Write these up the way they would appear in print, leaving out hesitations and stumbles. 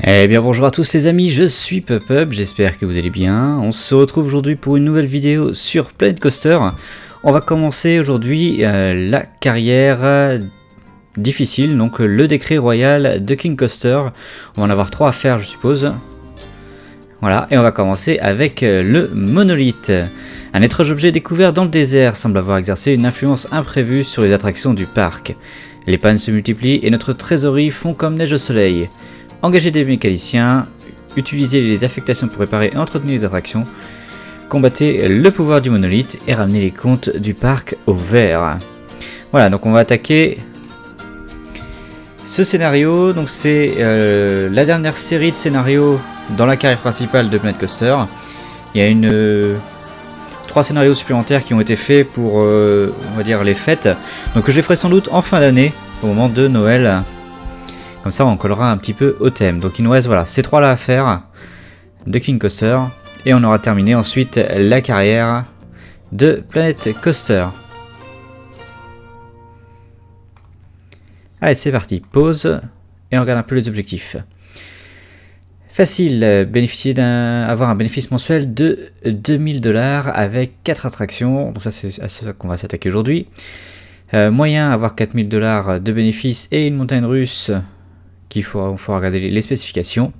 Eh bien bonjour à tous les amis, je suis Peup Peup, j'espère que vous allez bien. On se retrouve aujourd'hui pour une nouvelle vidéo sur Planet Coaster. On va commencer aujourd'hui la carrière difficile, donc le décret royal de King Coaster. On va en avoir 3 à faire je suppose. Voilà, et on va commencer avec le monolithe. Un étrange objet découvert dans le désert semble avoir exercé une influence imprévue sur les attractions du parc. Les pannes se multiplient et notre trésorerie fond comme neige au soleil. Engager des mécaniciens, utiliser les affectations pour réparer et entretenir les attractions, combattre le pouvoir du monolithe et ramener les comptes du parc au vert. Voilà, donc on va attaquer ce scénario. Donc c'est la dernière série de scénarios dans la carrière principale de Planet Coaster. Il y a une 3 scénarios supplémentaires qui ont été faits pour, on va dire, les fêtes. Donc je les ferai sans doute en fin d'année, au moment de Noël. Comme ça on collera un petit peu au thème. Donc il nous reste voilà, ces 3 là à faire de King Coaster. Et on aura terminé ensuite la carrière de Planet Coaster. Allez c'est parti, pause et on regarde un peu les objectifs. Facile, avoir un bénéfice mensuel de 2000$ avec 4 attractions. Donc ça c'est à ça qu'on va s'attaquer aujourd'hui. Moyen, avoir 4000$ de bénéfices et une montagne russe. Il faut regarder les spécifications.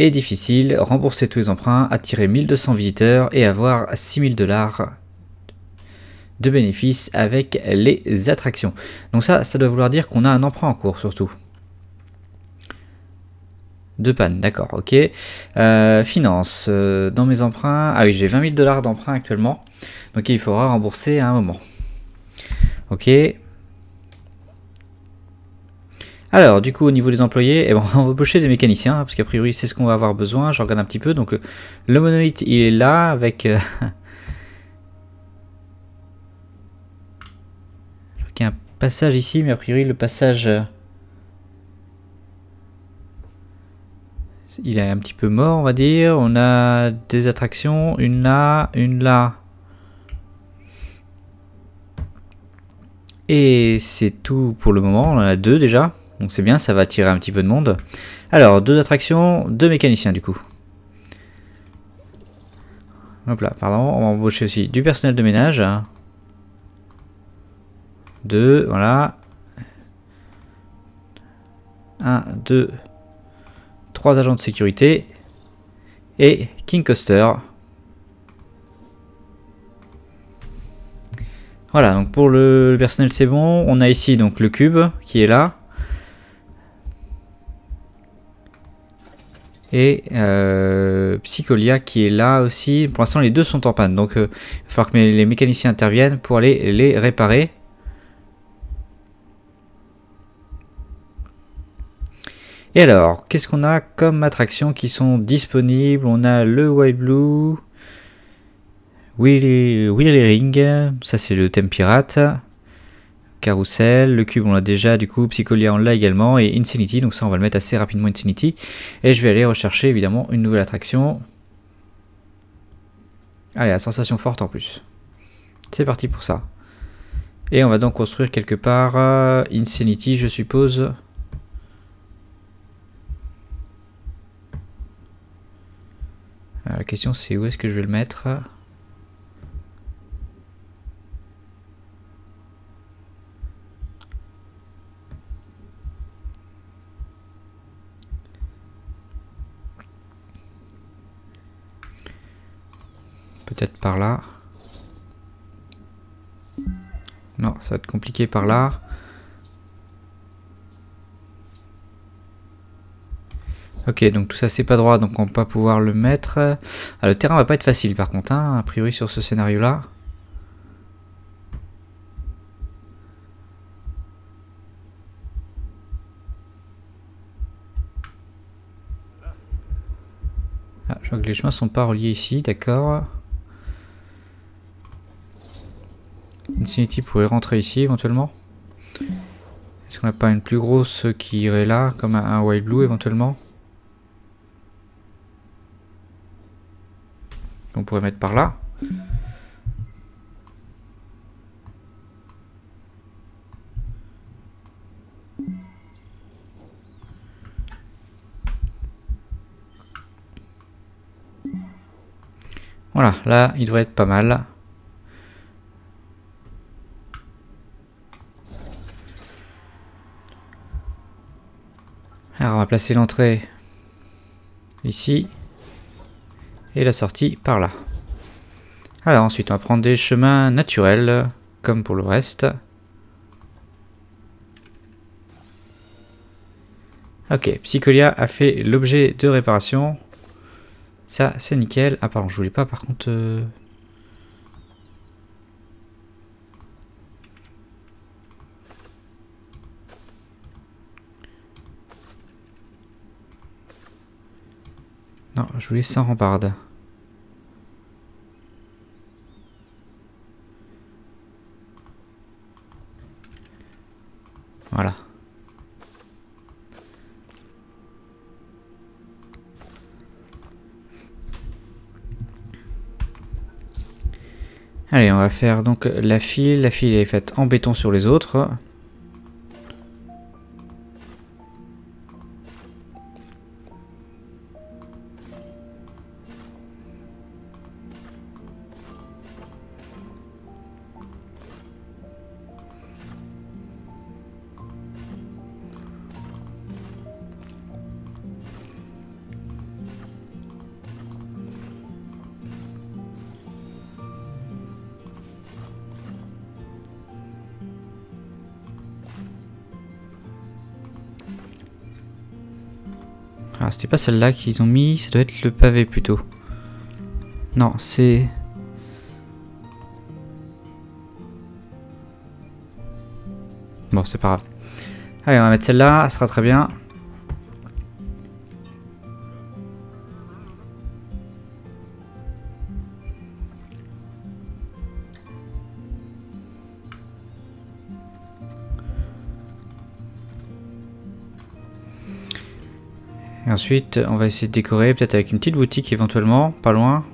Et difficile, rembourser tous les emprunts, attirer 1200 visiteurs et avoir 6000$ de bénéfices avec les attractions. Donc ça doit vouloir dire qu'on a un emprunt en cours surtout. 2 pannes, d'accord, ok. Finance, dans mes emprunts, ah oui j'ai 20 000$ d'emprunt actuellement, donc il faudra rembourser à un moment. Ok. Alors du coup au niveau des employés, eh ben, on va embaucher des mécaniciens, hein, parce qu'a priori c'est ce qu'on va avoir besoin, je regarde un petit peu, donc le monolithe il est là avec... je crois qu'il y a un passage ici, mais a priori le passage... il est un petit peu mort on va dire, on a des attractions, une là... Et c'est tout pour le moment, on en a 2 déjà. Donc c'est bien, ça va attirer un petit peu de monde. Alors, 2 attractions, 2 mécaniciens du coup. Hop là, pardon, on va embaucher aussi du personnel de ménage. 2, voilà. 1, 2, 3 agents de sécurité. Et King Coaster. Voilà, donc pour le personnel c'est bon. On a ici donc le cube qui est là. Et Psycholia qui est là aussi. Pour l'instant les 2 sont en panne. Donc il va falloir que les mécaniciens interviennent pour aller les réparer. Et alors, qu'est-ce qu'on a comme attractions qui sont disponibles? On a le White Blue, Wheelie Ring, ça c'est le thème pirate. Carousel, le cube on l'a déjà du coup, Psycholia on l'a également, et Insanity, donc ça on va le mettre assez rapidement Insanity. Et je vais aller rechercher évidemment une nouvelle attraction. Allez, la sensation forte en plus. C'est parti pour ça. Et on va donc construire quelque part Insanity je suppose. Alors, la question c'est où est-ce que je vais le mettre ? Peut-être par là. Non, ça va être compliqué par là. Ok, donc tout ça c'est pas droit, donc on va pas pouvoir le mettre. Ah, le terrain va pas être facile par contre, hein, a priori sur ce scénario là. Ah, je vois que les chemins sont pas reliés ici, d'accord. Insanity pourrait rentrer ici éventuellement. Est-ce qu'on n'a pas une plus grosse qui irait là, comme un Wild Blue éventuellement? On pourrait mettre par là. Voilà, là, il devrait être pas mal. Alors, on va placer l'entrée ici et la sortie par là. Alors, ensuite, on va prendre des chemins naturels, comme pour le reste. Ok, Psycholia a fait l'objet de réparation. Ça, c'est nickel. Ah, pardon, je voulais pas, par contre... Non, je voulais sans rambarde. Voilà. Allez, on va faire donc la file. La file est faite en béton sur les autres. Alors c'était pas celle-là qu'ils ont mis, ça doit être le pavé plutôt. Non, c'est... Bon, c'est pas grave. Allez, on va mettre celle-là, ça sera très bien. Ensuite, on va essayer de décorer, peut-être avec une petite boutique éventuellement, pas loin.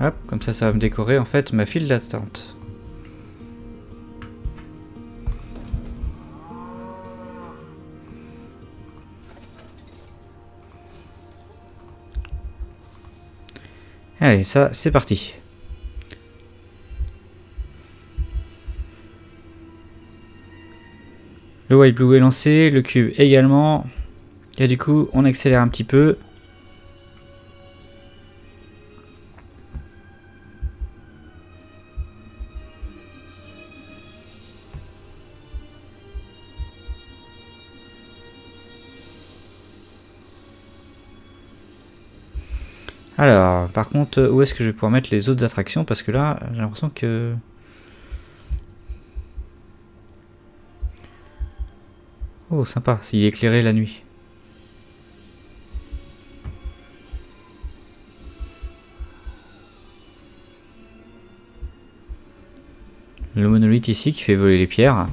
Hop, comme ça, ça va me décorer en fait ma file d'attente. Allez, ça, c'est parti. Le White Blue est lancé, le cube également. Et du coup, on accélère un petit peu. Alors, par contre, où est-ce que je vais pouvoir mettre les autres attractions? Parce que là, j'ai l'impression que... Oh, sympa, s'il est éclairé la nuit. Le monolithe ici qui fait voler les pierres.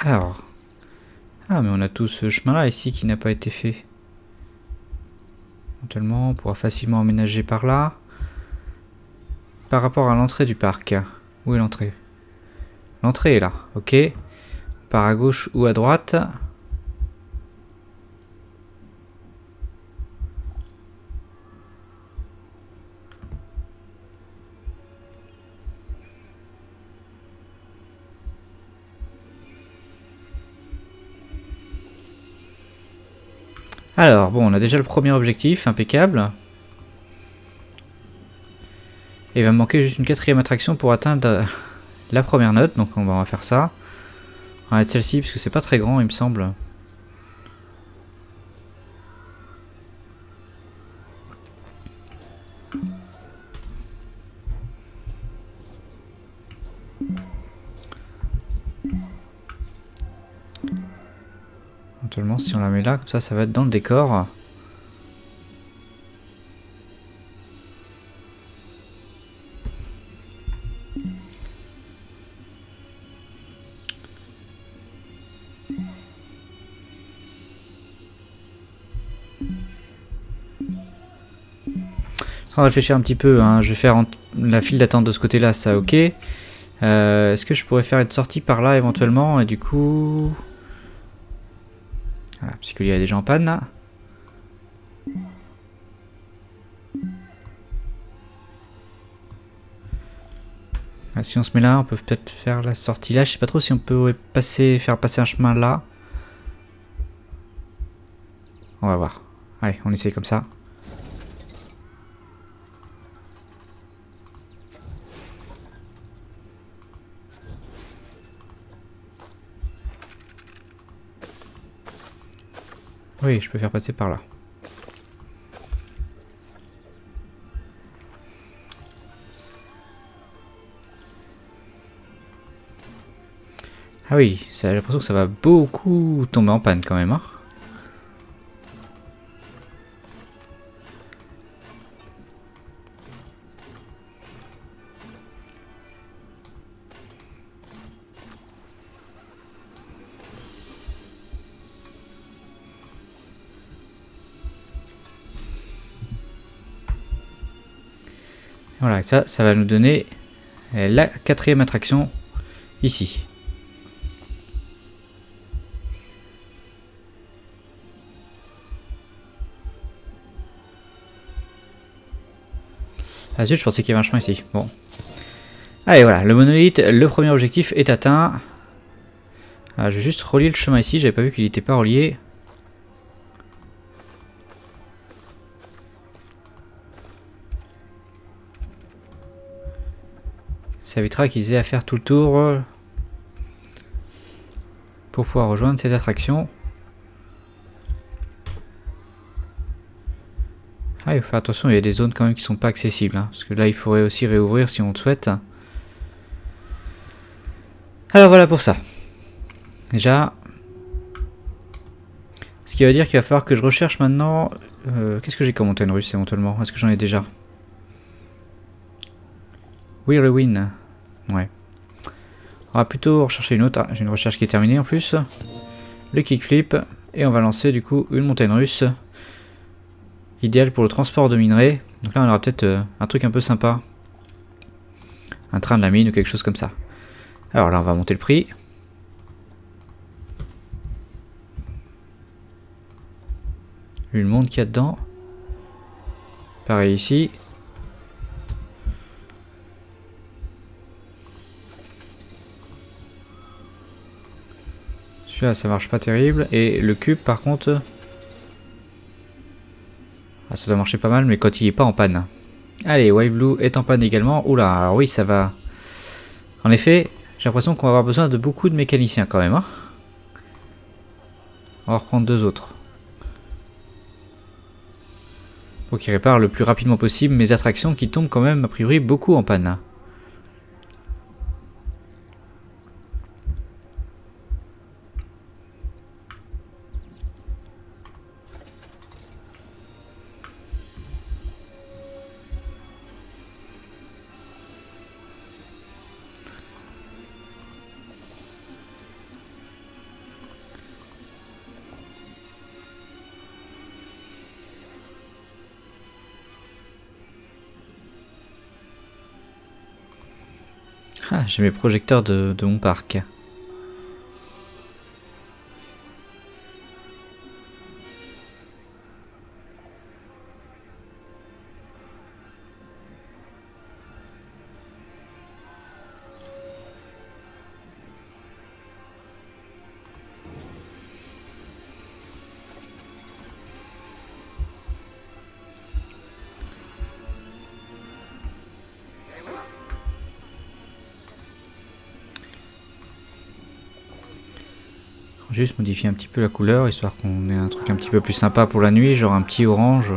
Alors, ah mais on a tout ce chemin là ici qui n'a pas été fait. Éventuellement on pourra facilement emménager par là. Par rapport à l'entrée du parc, où est l'entrée? L'entrée est là, ok. Par à gauche ou à droite? Alors, bon, on a déjà le premier objectif, impeccable. Et il va me manquer juste une quatrième attraction pour atteindre la première note, donc on va faire ça. On va mettre celle-ci, parce que c'est pas très grand, il me semble. Si on la met là, comme ça, ça va être dans le décor. On va réfléchir un petit peu, hein. Je vais faire la file d'attente de ce côté-là, ça ok. Est-ce que je pourrais faire une sortie par là éventuellement? Et du coup... Voilà, Psycholia est déjà en panne là. Ah, si on se met là, on peut peut-être faire la sortie là. Je sais pas trop si on peut passer, faire passer un chemin là. On va voir. Allez, on essaye comme ça. Oui, je peux faire passer par là. Ah oui, j'ai l'impression que ça va beaucoup tomber en panne quand même, hein. Voilà, ça, ça va nous donner la quatrième attraction ici. Ah zut, je pensais qu'il y avait un chemin ici. Bon. Allez, voilà, le monolithe, le premier objectif est atteint. Ah, je vais juste relier le chemin ici, j'avais pas vu qu'il n'était pas relié. Ça évitera qu'ils aient à faire tout le tour pour pouvoir rejoindre cette attraction. Ah, il faut faire attention, il y a des zones quand même qui sont pas accessibles, hein, parce que là il faudrait aussi réouvrir si on le souhaite. Alors voilà pour ça. Déjà, ce qui veut dire qu'il va falloir que je recherche maintenant. Qu'est-ce que j'ai comme montagne russe éventuellement? Est-ce que j'en ai déjà? Wheelie Ring. Ouais. On va plutôt rechercher une autre. Ah, j'ai une recherche qui est terminée en plus. Le kickflip. Et on va lancer du coup une montagne russe. Idéal pour le transport de minerais. Donc là on aura peut-être un truc un peu sympa. Un train de la mine ou quelque chose comme ça. Alors là on va monter le prix. Une montre qu'il y a dedans. Pareil ici. Celui-là ça marche pas terrible. Et le cube par contre... Ah, ça doit marcher pas mal, mais quand il est pas en panne. Allez, White Blue est en panne également. Oula, alors oui, ça va. En effet, j'ai l'impression qu'on va avoir besoin de beaucoup de mécaniciens quand même, hein. On va reprendre deux autres. Pour qu'ils réparent le plus rapidement possible mes attractions qui tombent quand même, a priori, beaucoup en panne. Ah, j'ai mes projecteurs de mon parc. Juste modifier un petit peu la couleur histoire qu'on ait un truc un petit peu plus sympa pour la nuit, genre un petit orange.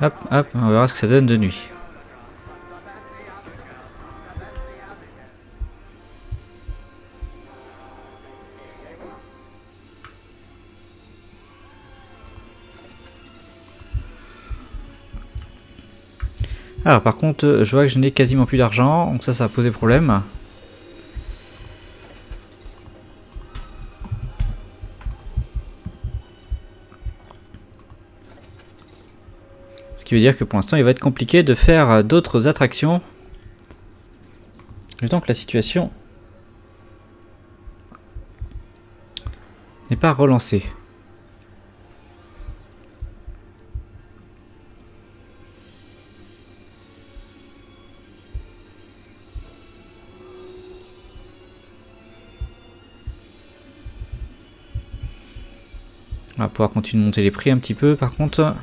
Hop hop, on verra ce que ça donne de nuit. Alors par contre je vois que je n'ai quasiment plus d'argent, donc ça ça va poser problème. Ce qui veut dire que pour l'instant il va être compliqué de faire d'autres attractions. Le temps que la situation n'est pas relancée. On va pouvoir continuer de monter les prix un petit peu par contre.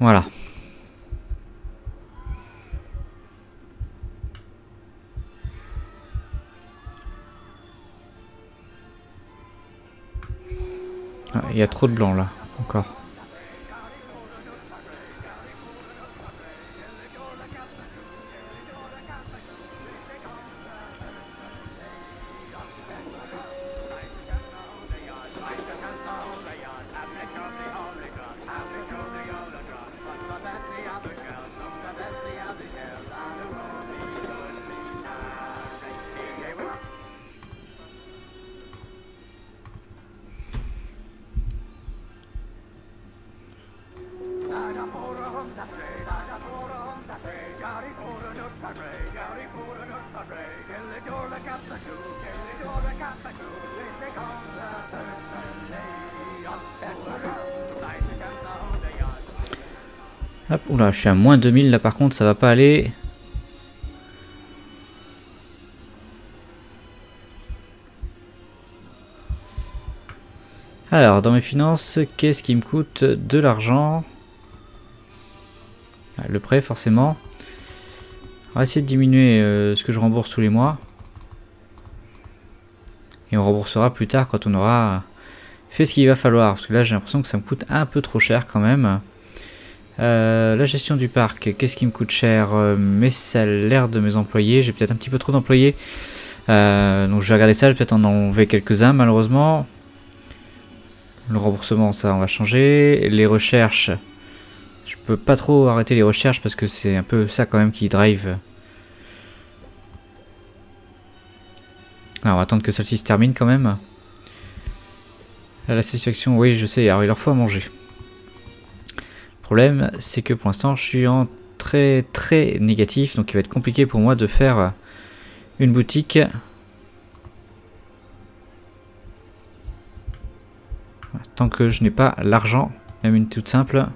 Voilà. Ah, il y a trop de blanc là, encore. Hop, oula, je suis à moins 2000 là par contre, ça va pas aller. Alors, dans mes finances, qu'est-ce qui me coûte de l'argent? Le prêt, forcément. On va essayer de diminuer ce que je rembourse tous les mois. Et on remboursera plus tard quand on aura fait ce qu'il va falloir. Parce que là, j'ai l'impression que ça me coûte un peu trop cher quand même. La gestion du parc, qu'est-ce qui me coûte cher? Mes salaires de mes employés, j'ai peut-être un petit peu trop d'employés, donc je vais regarder ça, je vais peut-être en enlever quelques-uns malheureusement. Le remboursement, ça on va changer. Les recherches, je peux pas trop arrêter les recherches parce que c'est un peu ça quand même qui drive. Alors on va attendre que celle-ci se termine quand même. Là, la satisfaction, oui je sais, alors il leur faut à manger. Le problème c'est que pour l'instant je suis en très négatif, donc il va être compliqué pour moi de faire une boutique. Tant que je n'ai pas l'argent, même une toute simple.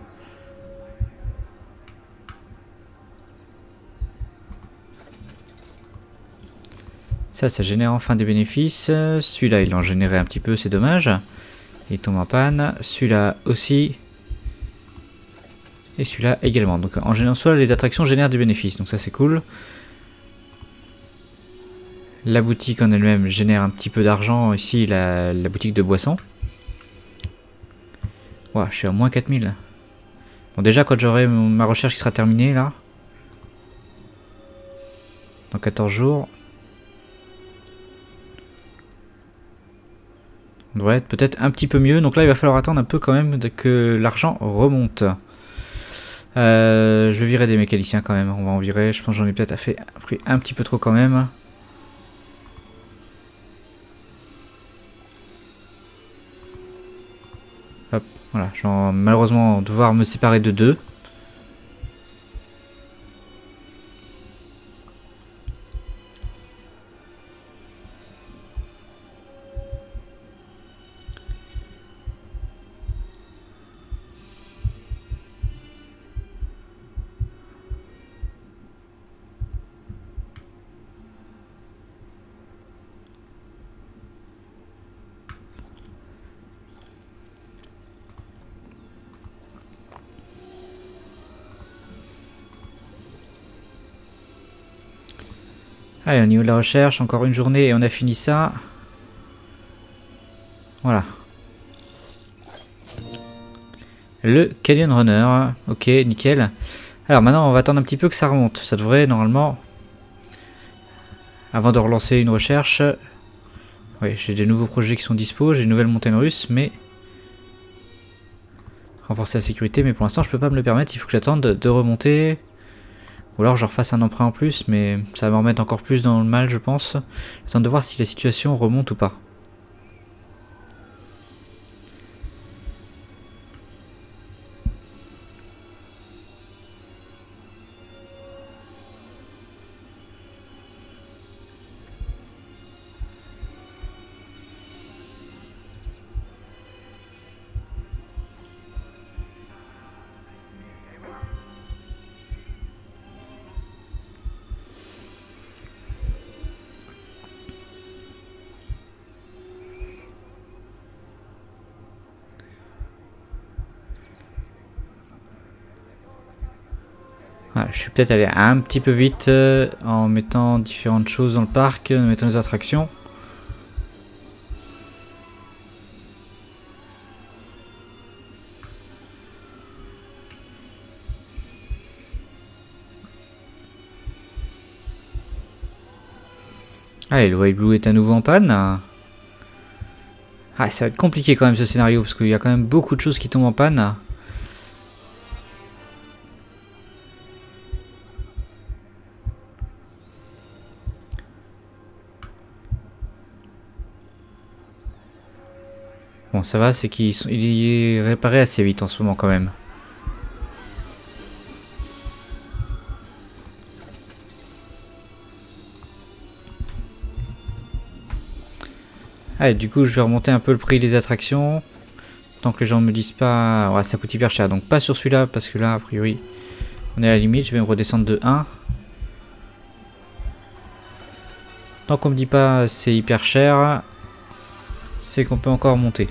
Ça, ça génère enfin des bénéfices. Celui-là il en générait un petit peu, c'est dommage. Il tombe en panne. Celui-là aussi. Et celui-là également. Donc en général, soit les attractions génèrent des bénéfices, donc ça c'est cool. La boutique en elle-même génère un petit peu d'argent, ici la boutique de boissons. Ouah, je suis à moins 4000. Bon déjà quand j'aurai ma recherche qui sera terminée là, dans 14 jours, on devrait être peut-être un petit peu mieux. Donc là il va falloir attendre un peu quand même que l'argent remonte. Je vais virer des mécaniciens quand même, on va en virer, je pense que j'en ai peut-être pris un petit peu trop quand même. Hop, voilà, je vais malheureusement devoir me séparer de deux. Allez, au niveau de la recherche, encore une journée et on a fini ça. Voilà. Le Canyon Runner. Ok, nickel. Alors maintenant on va attendre un petit peu que ça remonte. Ça devrait normalement... Avant de relancer une recherche... Oui, j'ai des nouveaux projets qui sont dispo, j'ai une nouvelle montagne russe, mais... Renforcer la sécurité, mais pour l'instant je peux pas me le permettre, il faut que j'attende de remonter... Ou alors je refasse un emprunt en plus, mais ça va me remettre encore plus dans le mal je pense. J'attends de voir si la situation remonte ou pas. Je suis peut-être allé un petit peu vite en mettant différentes choses dans le parc, en mettant des attractions. Allez, le White Blue est à nouveau en panne. Ah, ça va être compliqué quand même ce scénario, parce qu'il y a quand même beaucoup de choses qui tombent en panne. Bon, ça va, c'est qu'il est réparé assez vite en ce moment quand même. Allez, du coup, je vais remonter un peu le prix des attractions. Tant que les gens ne me disent pas... Ouais, ça coûte hyper cher, donc pas sur celui-là, parce que là, a priori, on est à la limite. Je vais me redescendre de 1. Tant qu'on me dit pas c'est hyper cher, c'est qu'on peut encore monter.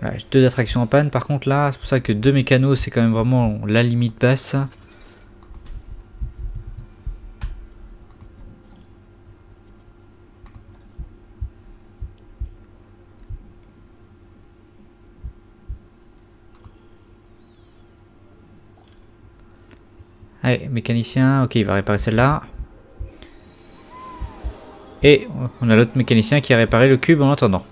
Voilà, j'ai 2 attractions en panne. Par contre là, c'est pour ça que 2 mécanos, c'est quand même vraiment la limite basse. Allez, mécanicien, ok, il va réparer celle-là. Et on a l'autre mécanicien qui a réparé le cube en attendant.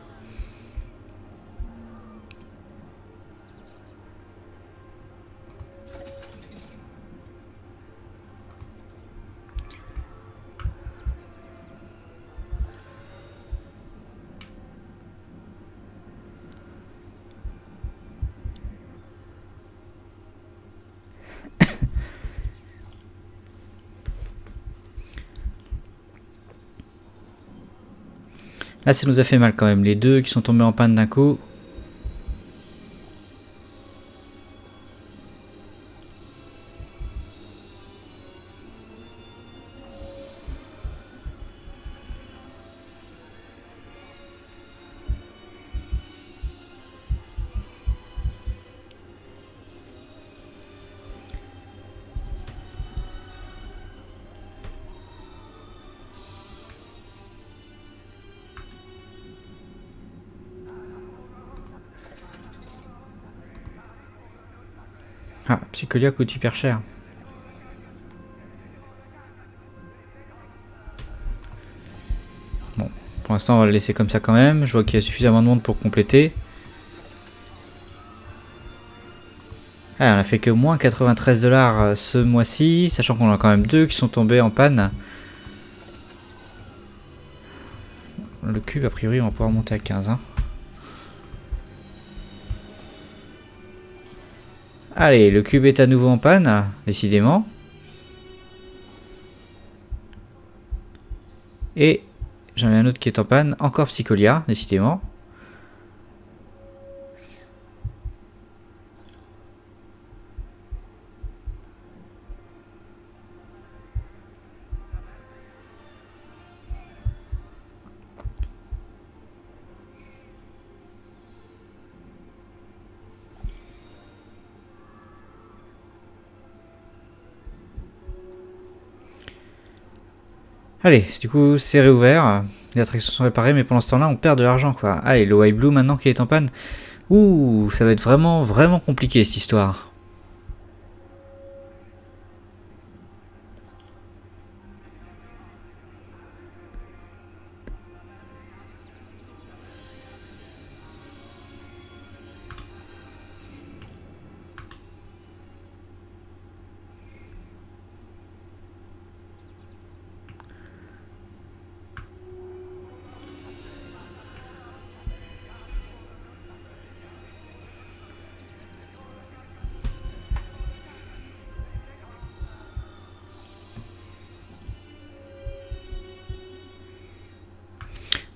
Là, ça nous a fait mal quand même, les deux qui sont tombés en panne d'un coup. Ah, Psycholia coûte hyper cher. Bon, pour l'instant on va le laisser comme ça quand même. Je vois qu'il y a suffisamment de monde pour compléter. Ah, on a fait que moins 93 $ ce mois-ci, sachant qu'on a quand même 2 qui sont tombés en panne. Le cube, a priori, on va pouvoir monter à 15. Hein. Allez, le cube est à nouveau en panne, décidément. Et j'en ai un autre qui est en panne, encore Psycholia, décidément. Allez, du coup c'est réouvert, les attractions sont réparées, mais pendant ce temps-là on perd de l'argent quoi. Allez, le White Blue maintenant qui est en panne. Ouh, ça va être vraiment compliqué cette histoire.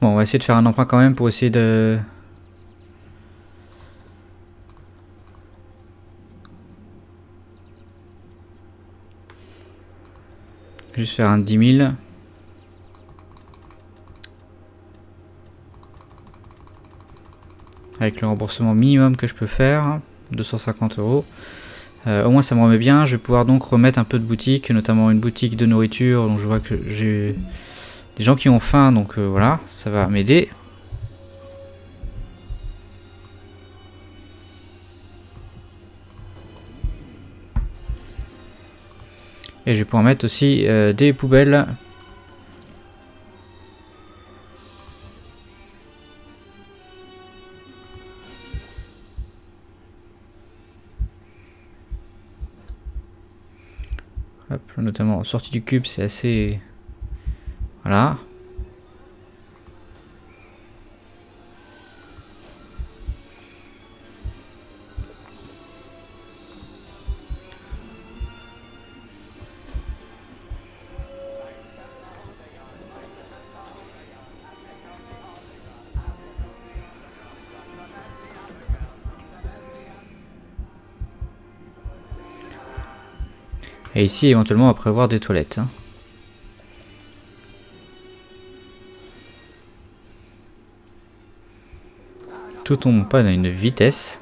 Bon, on va essayer de faire un emprunt quand même pour essayer de... Juste faire un 10 000. Avec le remboursement minimum que je peux faire, 250 €. Au moins ça me remet bien, je vais pouvoir donc remettre un peu de boutique, notamment une boutique de nourriture, donc je vois que j'ai des gens qui ont faim, donc voilà, ça va m'aider. Et je vais pouvoir mettre aussi des poubelles. Hop, notamment sortie du cube, c'est assez... Voilà. Et ici, éventuellement, on va prévoir des toilettes. Hein. Tout tombe pas à une vitesse.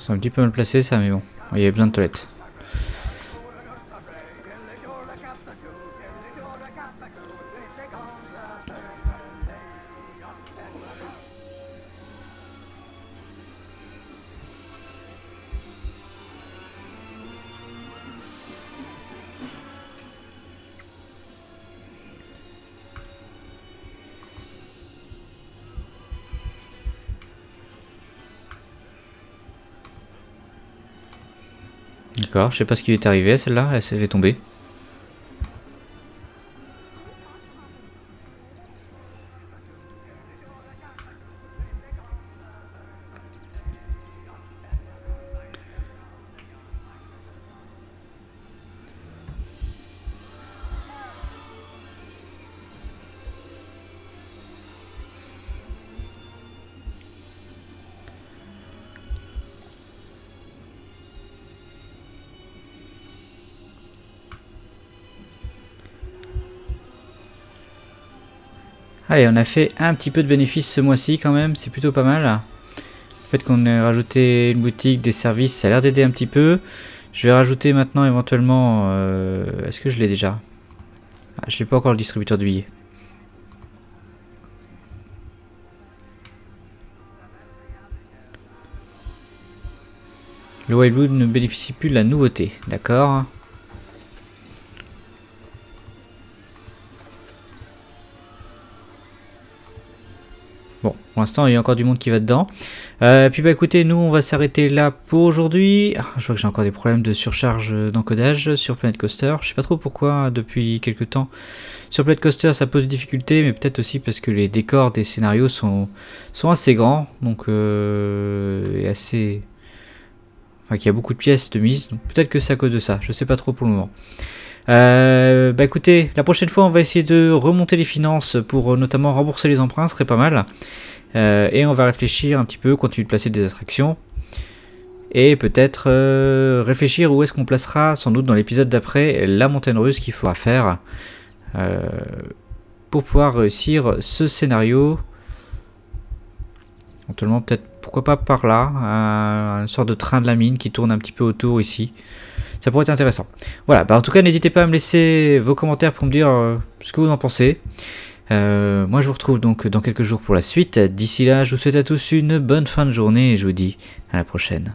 C'est un petit peu mal placé ça, mais bon, il y avait besoin de toilettes. D'accord, je sais pas ce qui est arrivé, celle-là, elle est tombée. Allez, on a fait un petit peu de bénéfice ce mois-ci quand même, c'est plutôt pas mal. Le fait qu'on ait rajouté une boutique, des services, ça a l'air d'aider un petit peu. Je vais rajouter maintenant éventuellement... Est-ce que je l'ai déjà? Ah, je n'ai pas encore le distributeur de billets. Le Wild Blue ne bénéficie plus de la nouveauté, d'accord? Pour l'instant, il y a encore du monde qui va dedans. Puis bah écoutez, nous on va s'arrêter là pour aujourd'hui. Ah, je vois que j'ai encore des problèmes de surcharge d'encodage sur Planet Coaster. Je sais pas trop pourquoi depuis quelques temps. Sur Planet Coaster, ça pose des difficultés, mais peut-être aussi parce que les décors des scénarios sont assez grands, donc et assez, enfin qu'il y a beaucoup de pièces de mise. Donc peut-être que c'est à cause de ça. Je sais pas trop pour le moment. Bah écoutez, la prochaine fois on va essayer de remonter les finances pour notamment rembourser les emprunts, ce serait pas mal. Et on va réfléchir un petit peu, continuer de placer des attractions. Et peut-être réfléchir où est-ce qu'on placera, sans doute dans l'épisode d'après, la montagne russe qu'il faudra faire pour pouvoir réussir ce scénario. Éventuellement peut-être, pourquoi pas par là, une sorte de train de la mine qui tourne un petit peu autour ici. Ça pourrait être intéressant. Voilà, bah en tout cas n'hésitez pas à me laisser vos commentaires pour me dire ce que vous en pensez. Moi je vous retrouve donc dans quelques jours pour la suite. D'ici là, je vous souhaite à tous une bonne fin de journée et je vous dis à la prochaine.